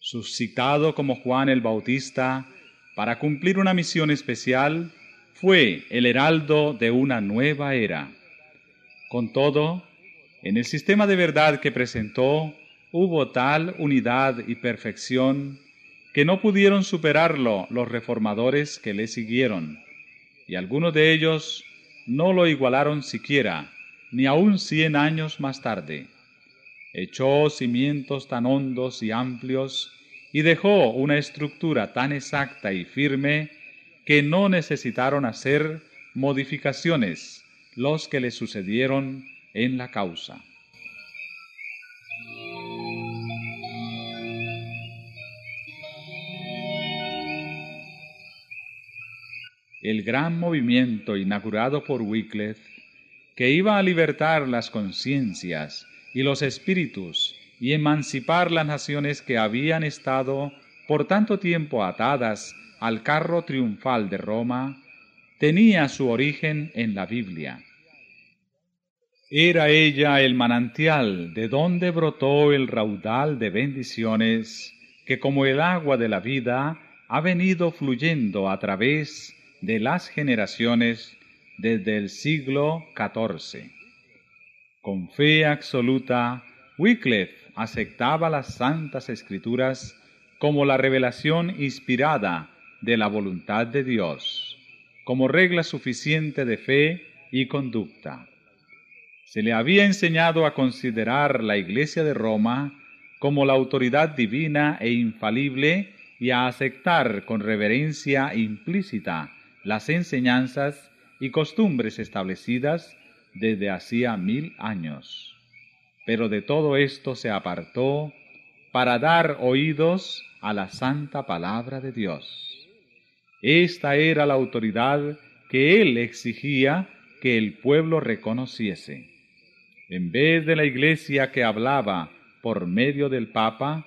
Suscitado como Juan el Bautista para cumplir una misión especial, fue el heraldo de una nueva era. Con todo, en el sistema de verdad que presentó, hubo tal unidad y perfección que no pudieron superarlo los reformadores que le siguieron, y algunos de ellos no lo igualaron siquiera, ni aún cien años más tarde. Echó cimientos tan hondos y amplios y dejó una estructura tan exacta y firme que no necesitaron hacer modificaciones los que le sucedieron en la causa. El gran movimiento inaugurado por Wiclef, que iba a libertar las conciencias y los espíritus y emancipar las naciones que habían estado por tanto tiempo atadas al carro triunfal de Roma, tenía su origen en la Biblia. Era ella el manantial de donde brotó el raudal de bendiciones que, como el agua de la vida, ha venido fluyendo a través de de las generaciones desde el siglo catorce. Con fe absoluta, Wiclef aceptaba las Santas Escrituras como la revelación inspirada de la voluntad de Dios, como regla suficiente de fe y conducta. Se le había enseñado a considerar la Iglesia de Roma como la autoridad divina e infalible y a aceptar con reverencia implícita las enseñanzas y costumbres establecidas desde hacía mil años. Pero de todo esto se apartó para dar oídos a la santa palabra de Dios. Esta era la autoridad que él exigía que el pueblo reconociese. En vez de la Iglesia que hablaba por medio del Papa,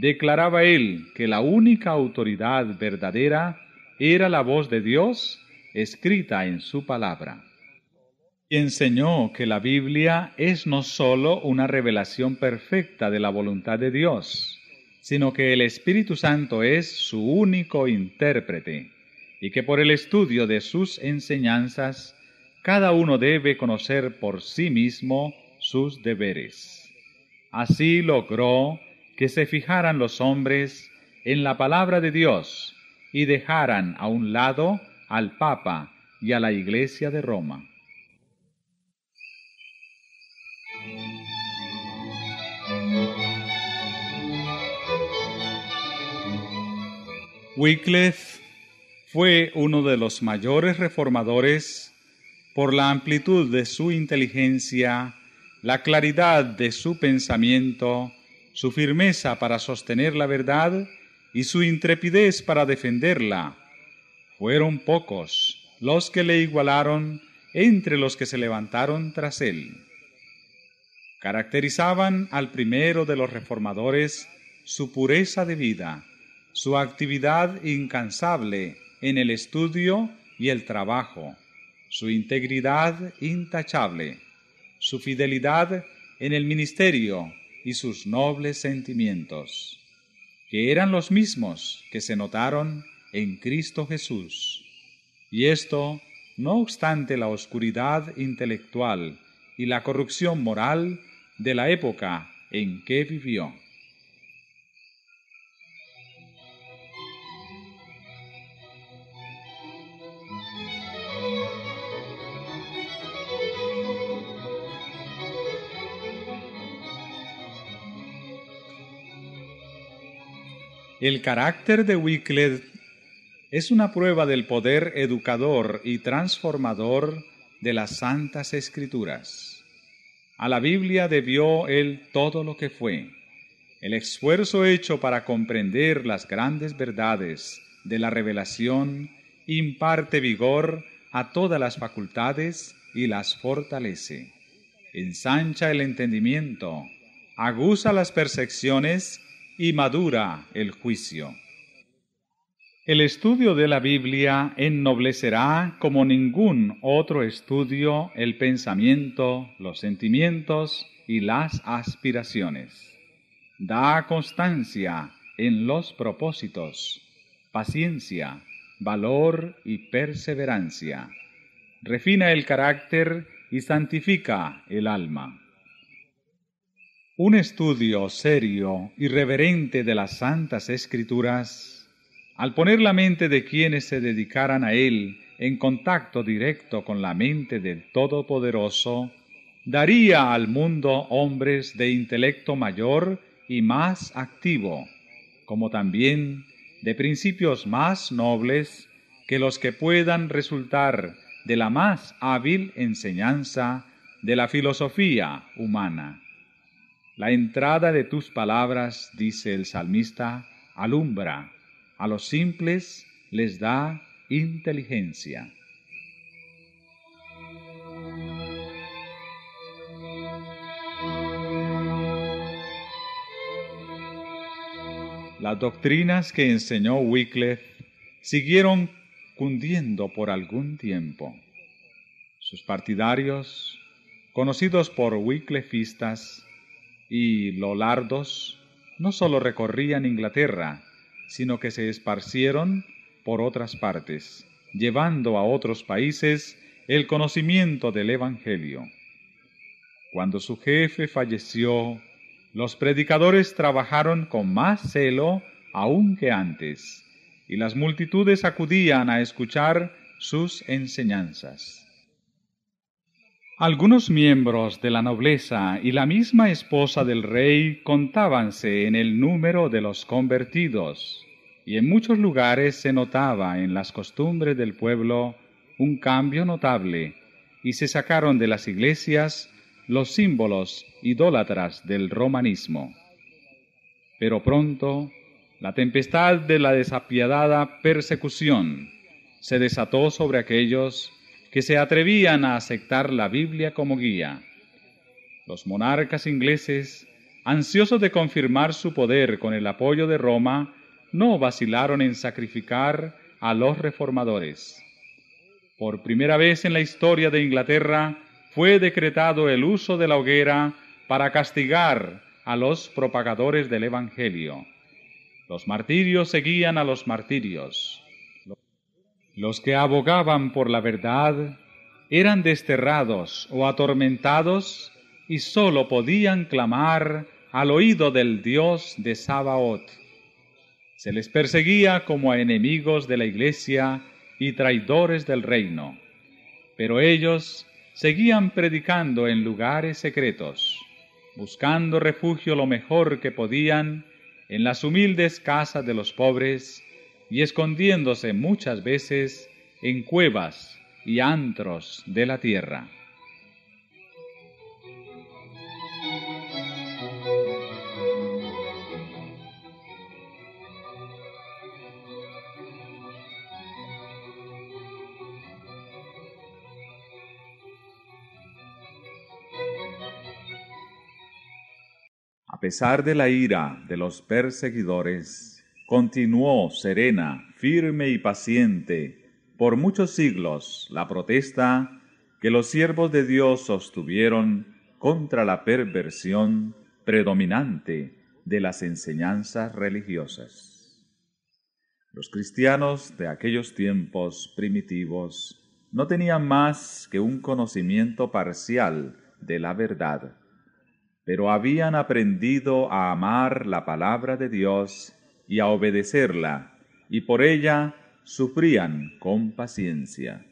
declaraba él que la única autoridad verdadera era la voz de Dios escrita en su palabra. Y enseñó que la Biblia es no sólo una revelación perfecta de la voluntad de Dios, sino que el Espíritu Santo es su único intérprete, y que por el estudio de sus enseñanzas, cada uno debe conocer por sí mismo sus deberes. Así logró que se fijaran los hombres en la palabra de Dios y dejaran a un lado al Papa y a la Iglesia de Roma. Wiclef fue uno de los mayores reformadores por la amplitud de su inteligencia, la claridad de su pensamiento, su firmeza para sostener la verdad y su intrepidez para defenderla. Fueron pocos los que le igualaron entre los que se levantaron tras él. Caracterizaban al primero de los reformadores su pureza de vida, su actividad incansable en el estudio y el trabajo, su integridad intachable, su fidelidad en el ministerio y sus nobles sentimientos, que eran los mismos que se notaron en Cristo Jesús. Y esto, no obstante la oscuridad intelectual y la corrupción moral de la época en que vivió. El carácter de Wiclef es una prueba del poder educador y transformador de las Santas Escrituras. A la Biblia debió él todo lo que fue. El esfuerzo hecho para comprender las grandes verdades de la revelación imparte vigor a todas las facultades y las fortalece. Ensancha el entendimiento, aguza las percepciones y madura el juicio. El estudio de la Biblia ennoblecerá como ningún otro estudio el pensamiento, los sentimientos y las aspiraciones. Da constancia en los propósitos, paciencia, valor y perseverancia. Refina el carácter y santifica el alma. Un estudio serio y reverente de las Santas Escrituras, al poner la mente de quienes se dedicaran a él en contacto directo con la mente del Todopoderoso, daría al mundo hombres de intelecto mayor y más activo, como también de principios más nobles que los que puedan resultar de la más hábil enseñanza de la filosofía humana. La entrada de tus palabras, dice el salmista, alumbra, a los simples les da inteligencia. Las doctrinas que enseñó Wiclef siguieron cundiendo por algún tiempo. Sus partidarios, conocidos por wiclefistas y lollardos, no solo recorrían Inglaterra, sino que se esparcieron por otras partes, llevando a otros países el conocimiento del Evangelio. Cuando su jefe falleció, los predicadores trabajaron con más celo aún que antes, y las multitudes acudían a escuchar sus enseñanzas. Algunos miembros de la nobleza y la misma esposa del rey contábanse en el número de los convertidos, y en muchos lugares se notaba en las costumbres del pueblo un cambio notable, y se sacaron de las iglesias los símbolos idólatras del romanismo. Pero pronto, la tempestad de la desapiadada persecución se desató sobre aquellos que se atrevían a aceptar la Biblia como guía. Los monarcas ingleses ansiosos de confirmar su poder con el apoyo de Roma, no vacilaron en sacrificar a los reformadores. Por primera vez en la historia de Inglaterra fue decretado el uso de la hoguera para castigar a los propagadores del Evangelio. Los martirios seguían a los martirios. Los que abogaban por la verdad eran desterrados o atormentados y sólo podían clamar al oído del Dios de Sabaoth. Se les perseguía como a enemigos de la Iglesia y traidores del reino, pero ellos seguían predicando en lugares secretos, buscando refugio lo mejor que podían en las humildes casas de los pobres y escondiéndose muchas veces en cuevas y antros de la tierra. A pesar de la ira de los perseguidores, continuó serena, firme y paciente por muchos siglos la protesta que los siervos de Dios sostuvieron contra la perversión predominante de las enseñanzas religiosas. Los cristianos de aquellos tiempos primitivos no tenían más que un conocimiento parcial de la verdad, pero habían aprendido a amar la palabra de Dios y a obedecerla, y por ella sufrían con paciencia.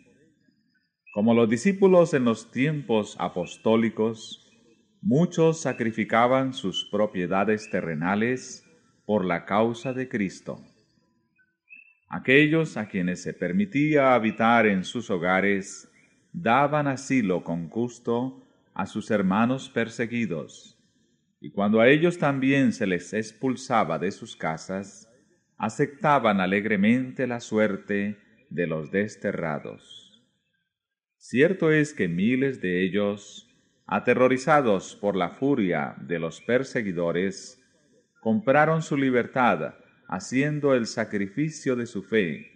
Como los discípulos en los tiempos apostólicos, muchos sacrificaban sus propiedades terrenales por la causa de Cristo. Aquellos a quienes se permitía habitar en sus hogares daban asilo con gusto a sus hermanos perseguidos, y cuando a ellos también se les expulsaba de sus casas, aceptaban alegremente la suerte de los desterrados. Cierto es que miles de ellos, aterrorizados por la furia de los perseguidores, compraron su libertad haciendo el sacrificio de su fe,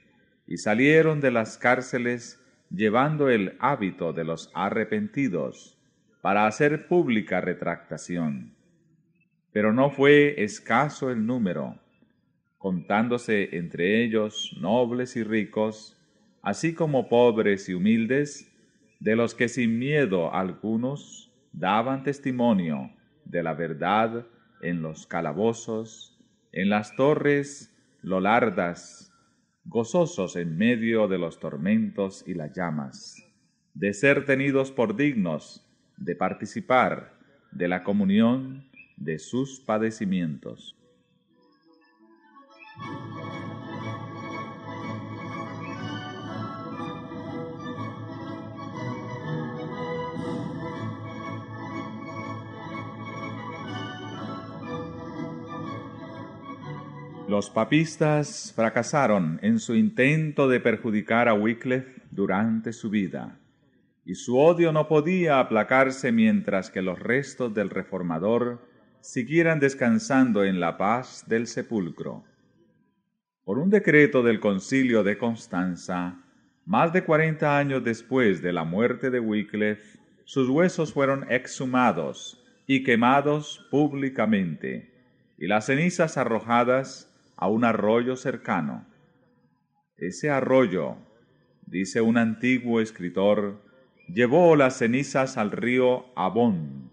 y salieron de las cárceles llevando el hábito de los arrepentidos, para hacer pública retractación. Pero no fue escaso el número, contándose entre ellos nobles y ricos, así como pobres y humildes, de los que sin miedo algunos daban testimonio de la verdad en los calabozos, en las torres lolardas, gozosos en medio de los tormentos y las llamas, de ser tenidos por dignos de participar de la comunión de sus padecimientos. Los papistas fracasaron en su intento de perjudicar a Wiclef durante su vida, y su odio no podía aplacarse mientras que los restos del reformador siguieran descansando en la paz del sepulcro. Por un decreto del Concilio de Constanza, más de cuarenta años después de la muerte de Wiclef, sus huesos fueron exhumados y quemados públicamente, y las cenizas arrojadas a un arroyo cercano. Ese arroyo, dice un antiguo escritor, llevó las cenizas al río Avon,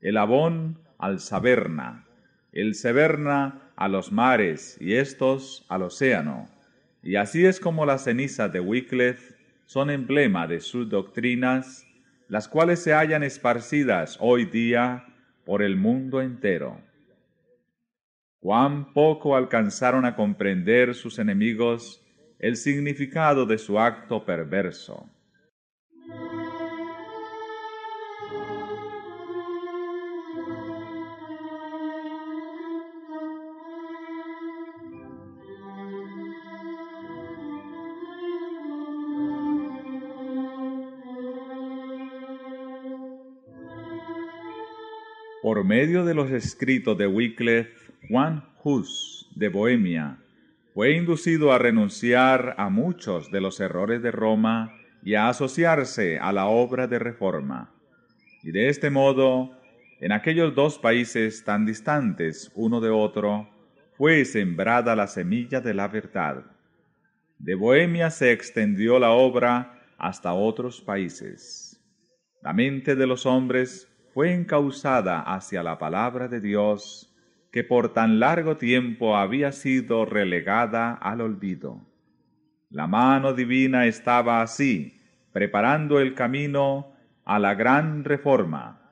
el Avon al Severna, el Severna a los mares y estos al océano. Y así es como las cenizas de Wiclef son emblema de sus doctrinas, las cuales se hallan esparcidas hoy día por el mundo entero. Cuán poco alcanzaron a comprender sus enemigos el significado de su acto perverso. Por medio de los escritos de Wiclef, Juan Hus de Bohemia fue inducido a renunciar a muchos de los errores de Roma y a asociarse a la obra de reforma. Y de este modo, en aquellos dos países tan distantes uno de otro, fue sembrada la semilla de la verdad. De Bohemia se extendió la obra hasta otros países. La mente de los hombres fue encauzada hacia la palabra de Dios, que por tan largo tiempo había sido relegada al olvido. La mano divina estaba así, preparando el camino a la gran reforma,